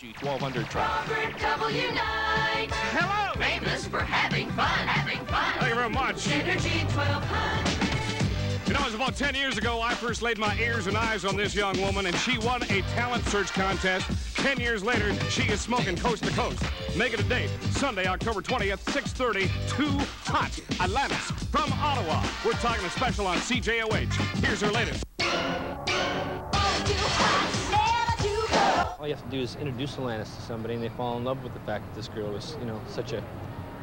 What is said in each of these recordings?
Energy 1200 track. Robert W. Knight. Hello! Famous for having fun, Thank you very much. Energy 1200. You know, it was about 10 years ago I first laid my ears and eyes on this young woman, and she won a talent search contest. 10 years later, she is smoking coast to coast. Make it a date. Sunday, October 20th, 6:30, Too Hot. Alanis from Ottawa. We're talking a special on CJOH. Here's her latest. All you have to do is introduce Alanis to somebody, and they fall in love with the fact that this girl is, you know, such a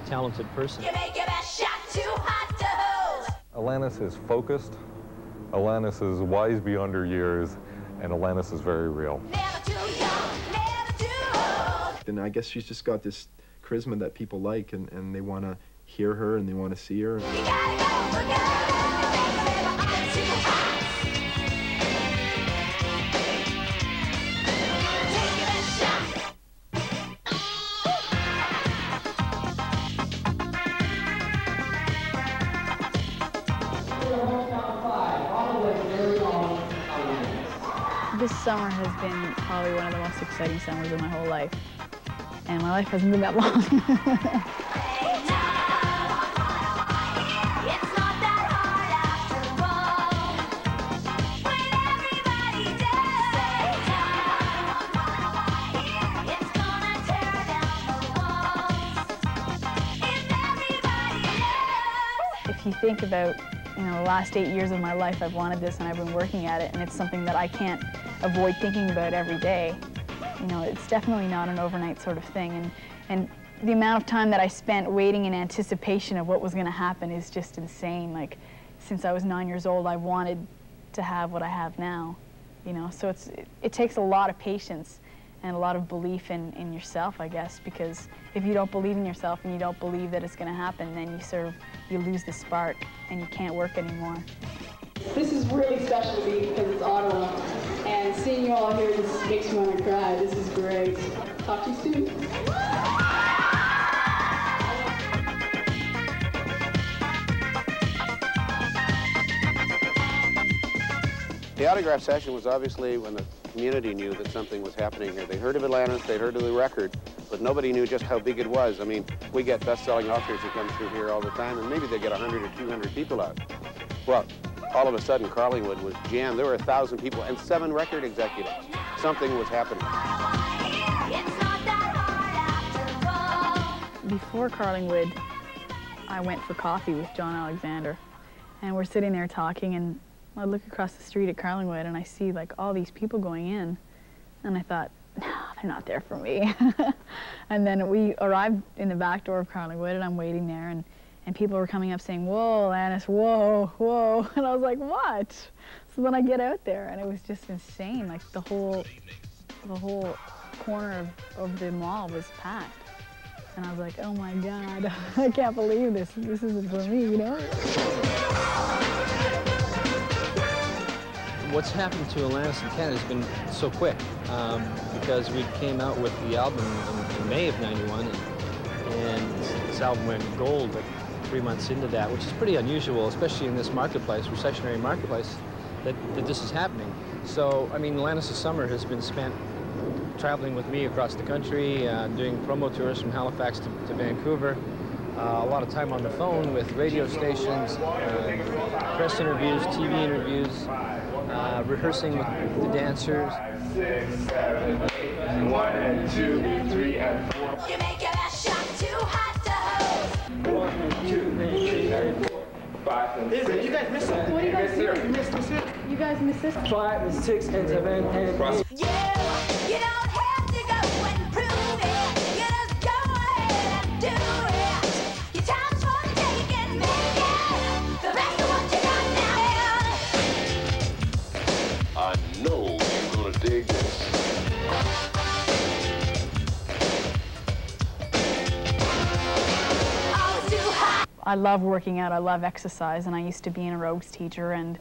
talented person. You make your best shot too hot to hold. Alanis is focused, Alanis is wise beyond her years, and Alanis is very real. Never too young, never too old. And I guess she's just got this charisma that people like, and they want to hear her, and they want to see her. You gotta go, we gotta go. This summer has been probably one of the most exciting summers of my whole life, and my life hasn't been that long. If you think about, you know, the last 8 years of my life, I've wanted this and I've been working at it, and it's something that I can't avoid thinking about every day. You know, it's definitely not an overnight sort of thing, and the amount of time that I spent waiting in anticipation of what was going to happen is just insane. Like, since I was 9 years old, I wanted to have what I have now, you know, so it takes a lot of patience and a lot of belief in yourself, I guess, because if you don't believe in yourself and you don't believe that it's going to happen, then you sort of, you lose the spark and you can't work anymore. This is really special to me because it's Ottawa, and seeing you all here just makes me want to cry. This is great. Talk to you soon. The autograph session was obviously when the community knew that something was happening here. They heard of Alanis, they heard of the record, but nobody knew just how big it was. I mean, we get best-selling authors who come through here all the time, and maybe they get 100 or 200 people out. Well, all of a sudden, Carlingwood was jammed. There were 1,000 people and 7 record executives. Something was happening. Before Carlingwood, I went for coffee with John Alexander, and we're sitting there talking, and I look across the street at Carlingwood, and I see, like, all these people going in, and I thought, no, they're not there for me. And then we arrived in the back door of Carlingwood, and I'm waiting there, and people were coming up saying, whoa, Alanis, whoa, whoa. And I was like, what? So then I get out there, and it was just insane. Like, the whole corner of the mall was packed. And I was like, oh, my God, I can't believe this. This isn't for me, you know? What's happened to Alanis and Ken has been so quick, because we came out with the album in May of '91, and this album went gold like 3 months into that, which is pretty unusual, especially in this marketplace, recessionary marketplace, that this is happening. So, I mean, Alanis' summer has been spent traveling with me across the country, doing promo tours from Halifax to Vancouver, a lot of time on the phone with radio stations, press interviews, TV interviews, rehearsing with the dancers. 5, 6, 7, 8, 1 and 2, 3 and 4. You make your best shot too hot to hold. 1, 2, 3, 4. 5 and 6. You guys missed something. What do you guys do? You guys missed this. 5 and 6 and 7 and 8. Yeah, you don't have to go and prove it. You just go ahead and do it. Your time's for the take and make it the best of what you got now. I know you're gonna dig this. I love working out, I love exercise, and I used to be an aerobics teacher, and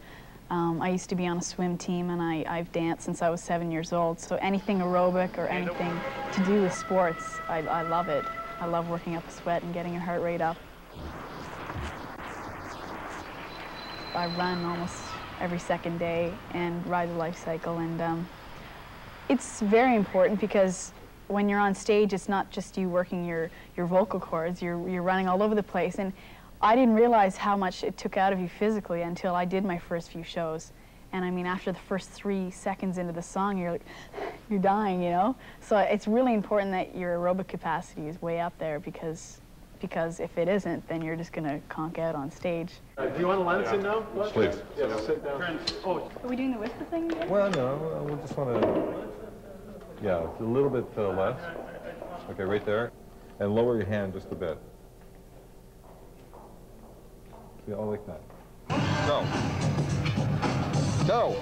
I used to be on a swim team, and I've danced since I was 7 years old, so anything aerobic or anything to do with sports, I love it. I love working up a sweat and getting your heart rate up. I run almost every second day and ride the life cycle, and it's very important because when you're on stage, it's not just you working your vocal cords, you're running all over the place. And I didn't realize how much it took out of you physically until I did my first few shows. And I mean, after the first 3 seconds into the song, you're like, you're dying, you know? So it's really important that your aerobic capacity is way up there, because if it isn't, then you're just going to conk out on stage. Do you want to line us in now? Please. Yeah, so sit down. Oh. Are we doing the whisper thing today? Well, no, we just want to, yeah, a little bit less. Okay, right there. And lower your hand just a bit. Yeah, all like that. Go. Go.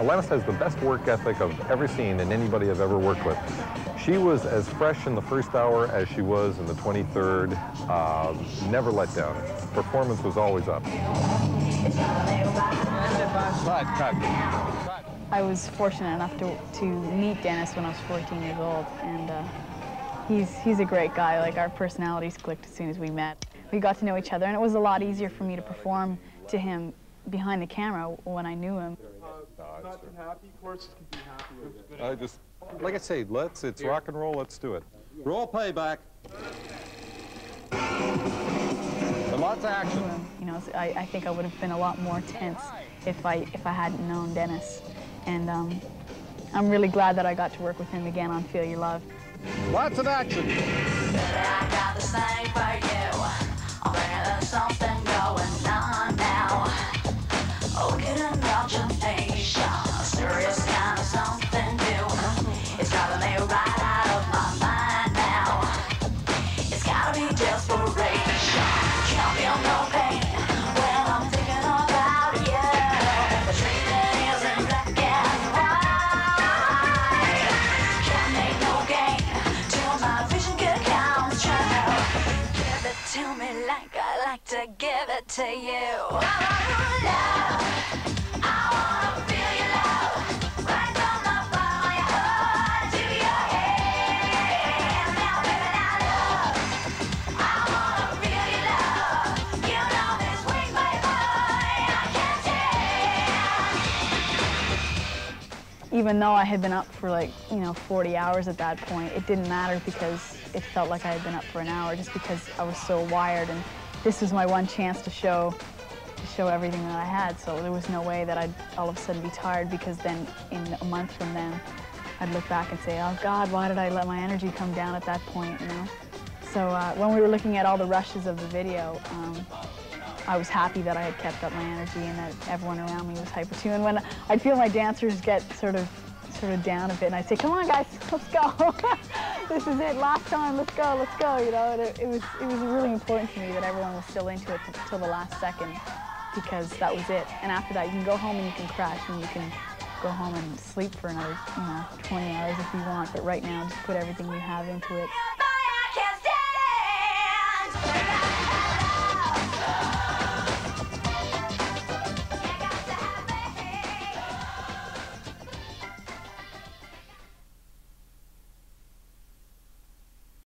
Alanis has the best work ethic I've ever seen and anybody I've ever worked with. She was as fresh in the first hour as she was in the 23rd. Never let down. Performance was always up. I was fortunate enough to meet Dennis when I was 14 years old, and he's a great guy. Like, our personalities clicked as soon as we met. We got to know each other, and it was a lot easier for me to perform to him behind the camera when I knew him. Not happy, chords can be happy with it. I just, like I say, let's, it's rock and roll, let's do it. Roll playback. And lots of action. You know, I think I would have been a lot more tense if I hadn't known Dennis. And I'm really glad that I got to work with him again on Feel Your Love. Lots of action. I got this thing for you. I'll bring it, there's something going on now. Oh, get an imagination. A serious kind of something new. It's driving me right out of my mind now. It's gotta be desperation. Can't feel no pain when I'm thinking about you. The treatment isn't black and white. Can't make no gain till my vision can control. Give it to me like I like to give it to you. I wanna love, I wanna feel your love. Right from the bottom of your heart to your head. Now baby, now love, I wanna feel your love. You know this weak baby, I can't tell. Even though I had been up for, like, 40 hours at that point, it didn't matter because it felt like I had been up for an hour, just because I was so wired, and this was my one chance to show everything that I had. So there was no way that I'd all of a sudden be tired, because then in a month from then, I'd look back and say, oh God, why did I let my energy come down at that point, you know? So when we were looking at all the rushes of the video, I was happy that I had kept up my energy and that everyone around me was hyper too. And when I'd feel my dancers get sort of down a bit, and I'd say, come on guys, let's go. This is it, last time, let's go, you know? And it was really important to me that everyone was still into it till the last second, because that was it. And after that, you can go home and you can crash, and you can go home and sleep for another, 20 hours if you want, but right now, just put everything you have into it.